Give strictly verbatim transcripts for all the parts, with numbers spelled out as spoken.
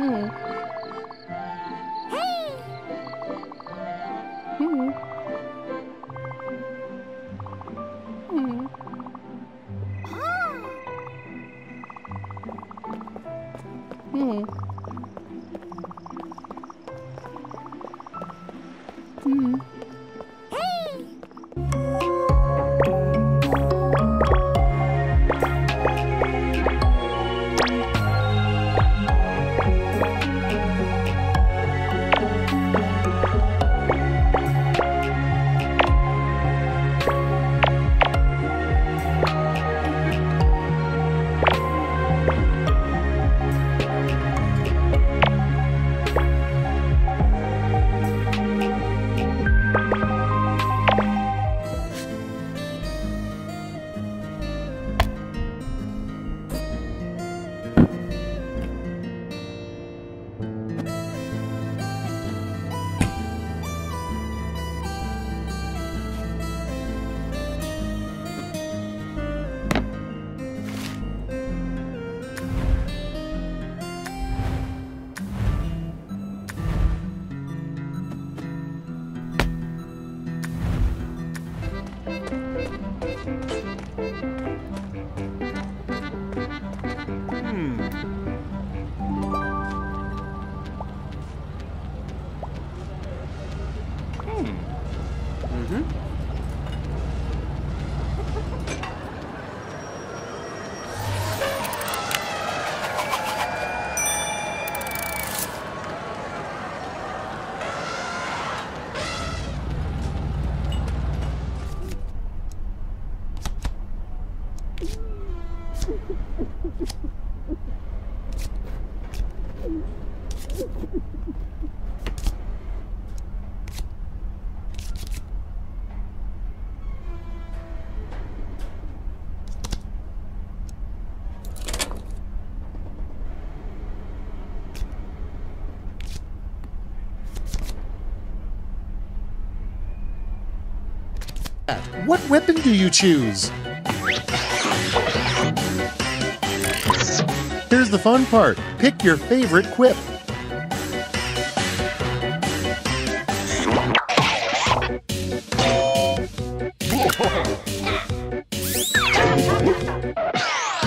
Hmm. Hey. Hmm. Hmm. Ah. Hmm. Hmm. What weapon do you choose? Here's the fun part. Pick your favorite quip.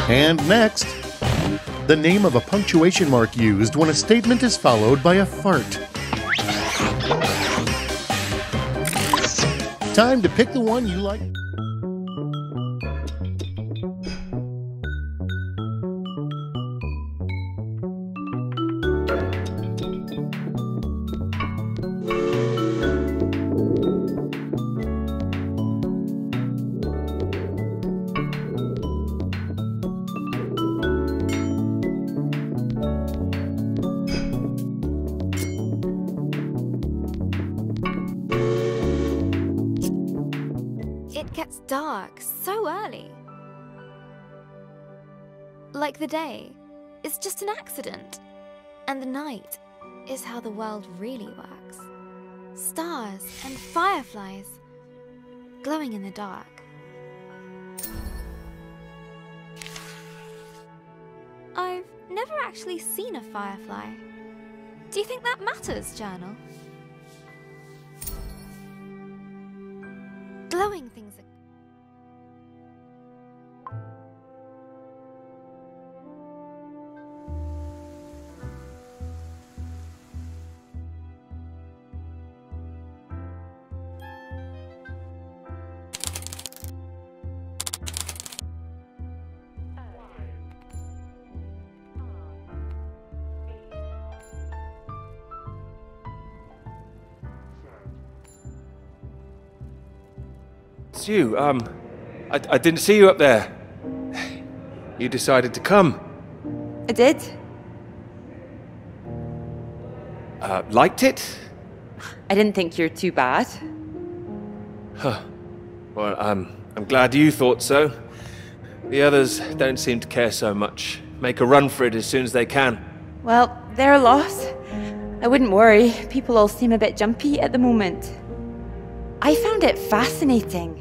And next, the name of a punctuation mark used when a statement is followed by a fart. Time to pick the one you like. It gets dark so early. Like the day is just an accident, and the night is how the world really works. Stars and fireflies glowing in the dark. I've never actually seen a firefly. Do you think that matters, journal? Glowing things. It's you. Um, I, I didn't see you up there. You decided to come. I did. Uh, liked it? I didn't think you're too bad. Huh. Well, um, I'm glad you thought so. The others don't seem to care so much. Make a run for it as soon as they can. Well, they're a loss. I wouldn't worry. People all seem a bit jumpy at the moment. I found it fascinating.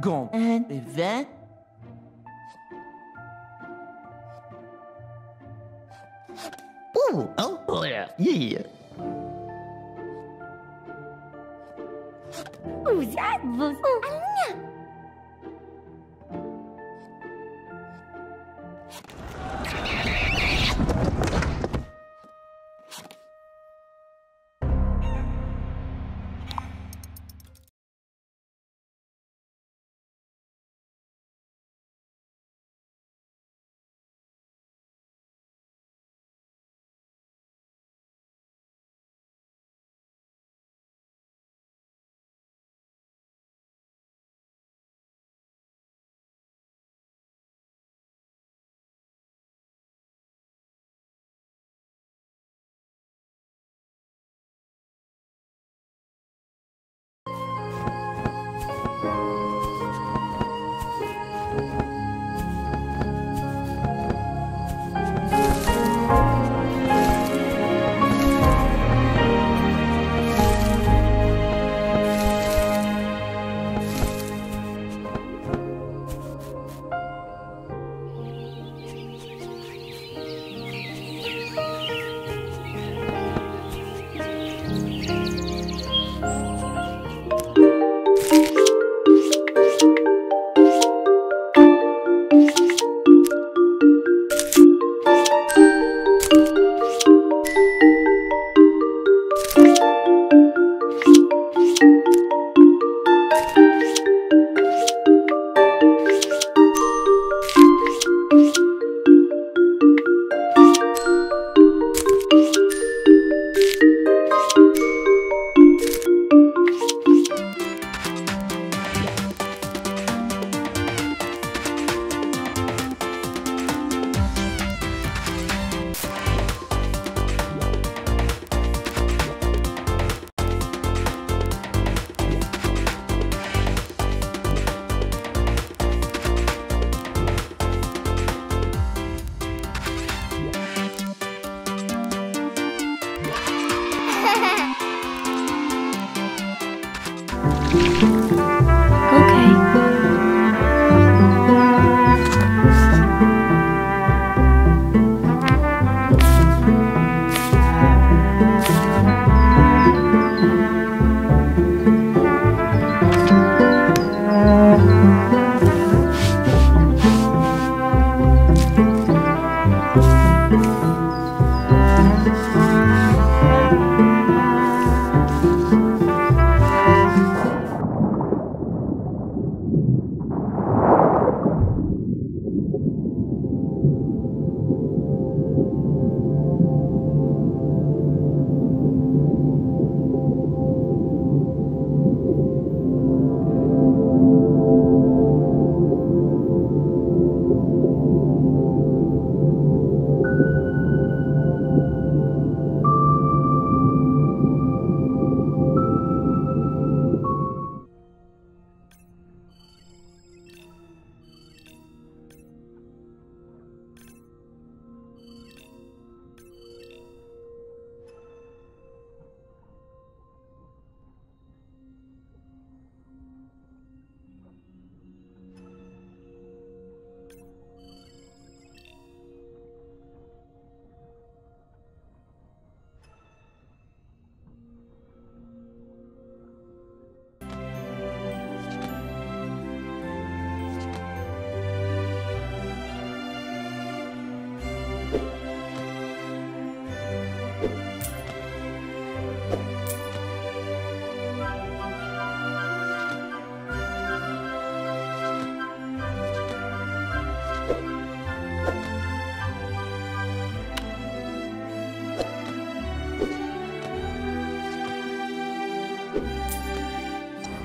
Gone and event. Ooh, oh yeah, yeah. Ooh, that was.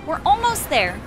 We're almost there.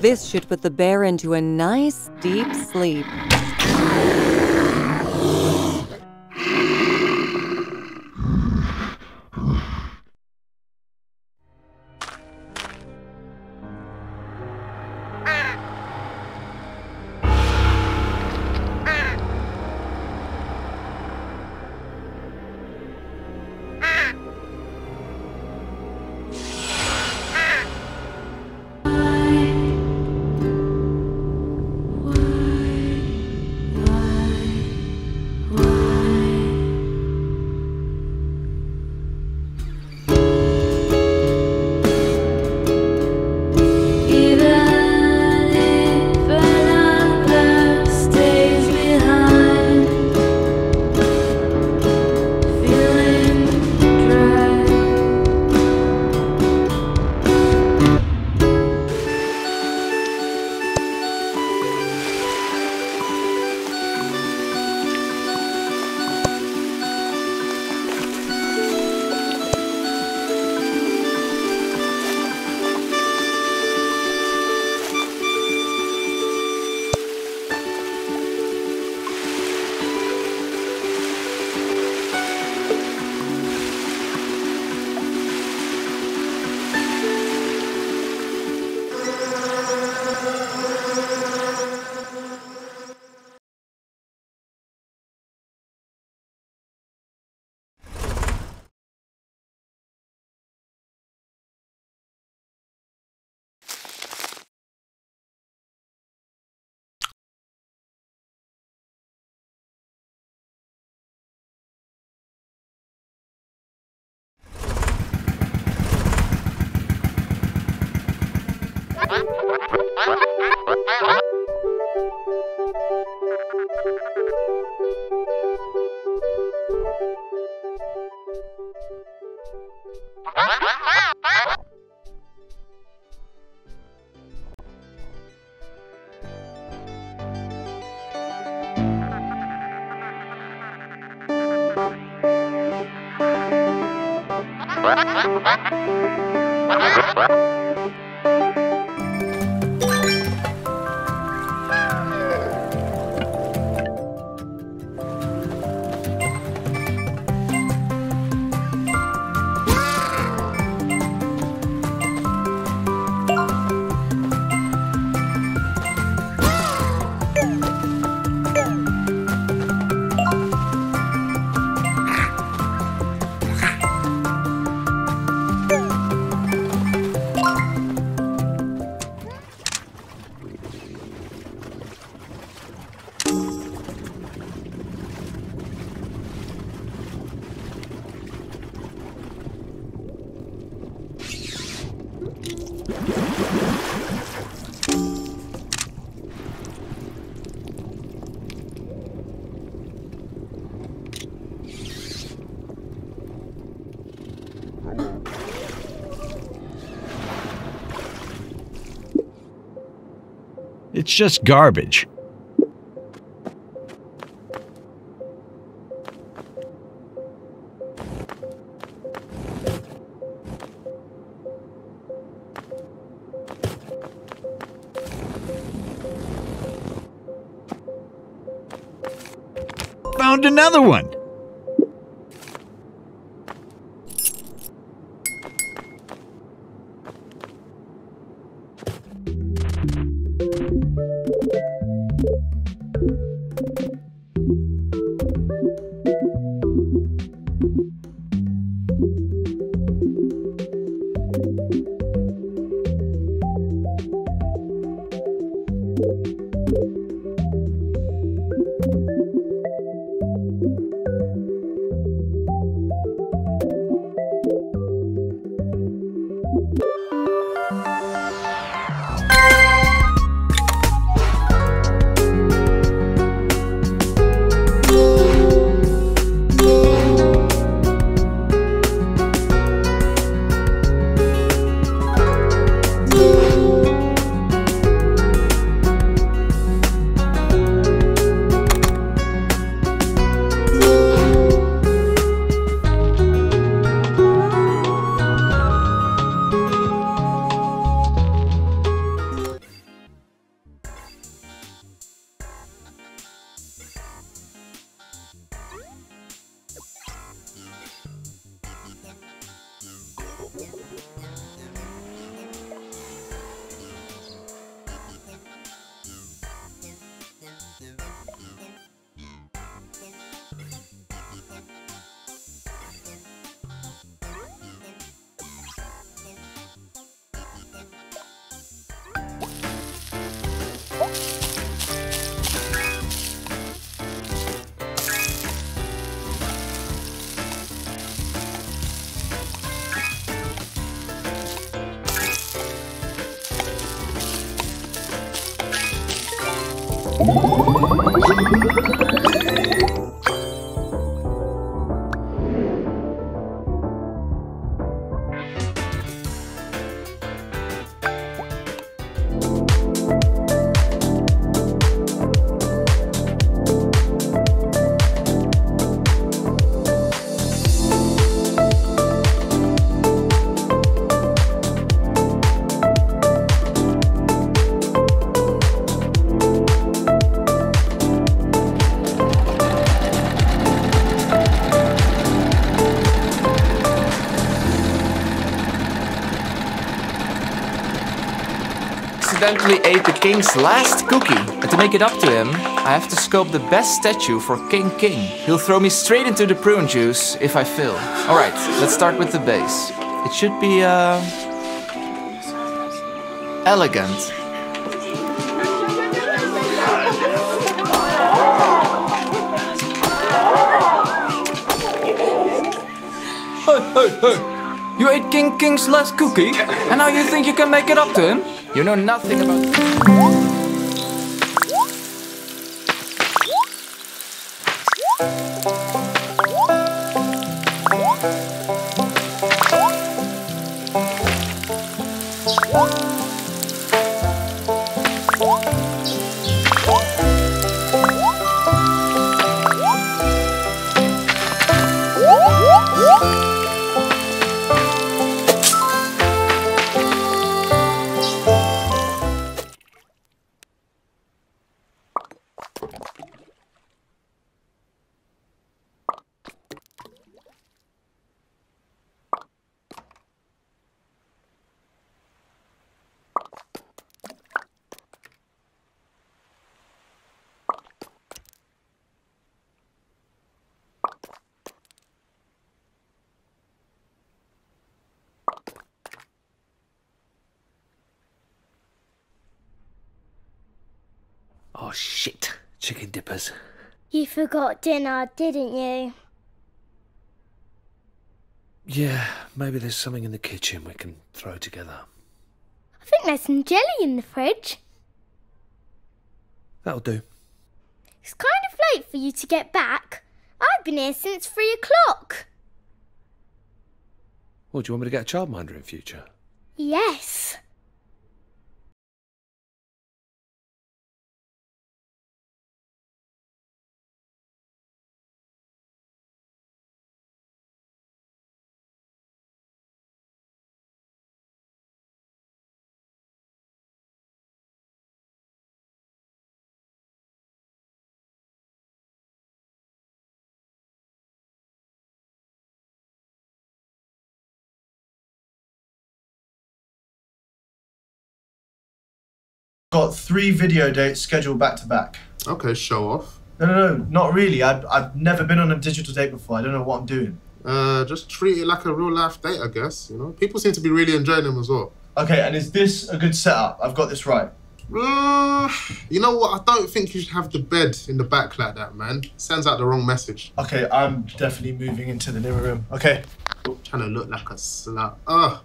This should put the bear into a nice, deep sleep. It's just garbage. Found another one. Accidentally ate the king's last cookie, and to make it up to him, I have to sculpt the best statue for King King. He'll throw me straight into the prune juice if I fail. All right, let's start with the base. It should be uh, elegant. Hey, hey, hey! You ate King King's last cookie, and now you think you can make it up to him? You know nothing about... Oh shit, chicken dippers. You forgot dinner, didn't you? Yeah, maybe there's something in the kitchen we can throw together. I think there's some jelly in the fridge. That'll do. It's kind of late for you to get back. I've been here since three o'clock. Well, do you want me to get a childminder in future? Yes. Got three video dates scheduled back to back. Okay, show off. No, no, no, not really. I've, I've never been on a digital date before. I don't know what I'm doing. Uh, just treat it like a real life date, I guess. You know, people seem to be really enjoying them as well. Okay, and is this a good setup? I've got this right. Uh, you know what? I don't think you should have the bed in the back like that, man. Sends out the wrong message. Okay, I'm definitely moving into the living room. Okay. Oh, trying to look like a slut. Ugh.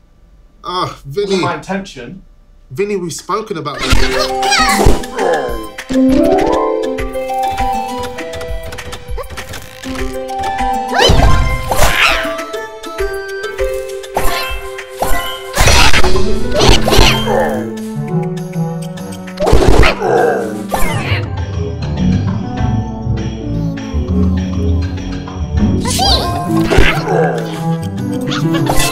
Ugh, Vinny. My intention. Vinny, we've spoken about this.